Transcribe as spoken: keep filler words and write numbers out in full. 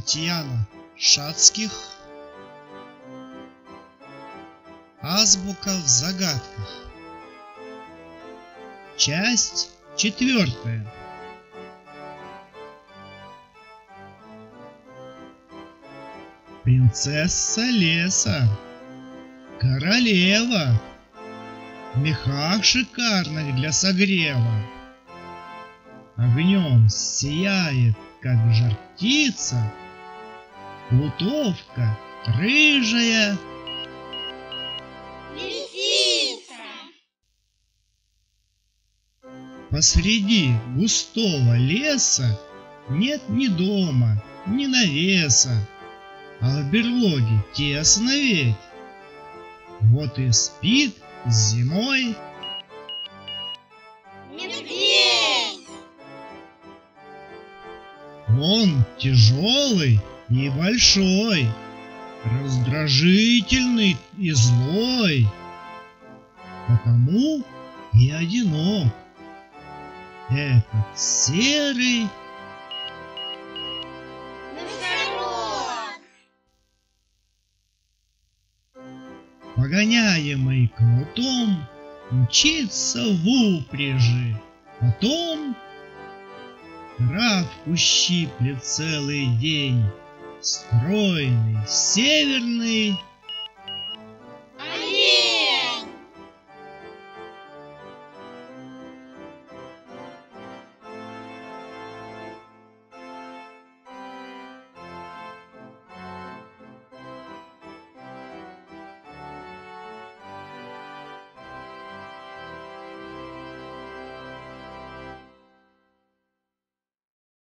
Татьяна Шатських. Азбука в загадках. Часть четвертая. Принцесса леса, королева, в мехах шикарных для согрева, огнем сияет, как жар птица, плутовка рыжая, лисица. Посреди густого леса нет ни дома, ни навеса, а в берлоге тесно ведь, вот и спит зимой медведь. Он тяжелый и большой, раздражительный и злой, потому и одинок этот серый. Погоняемый кнутом мчится в упряжи, потом травку щиплет целый день стройный северный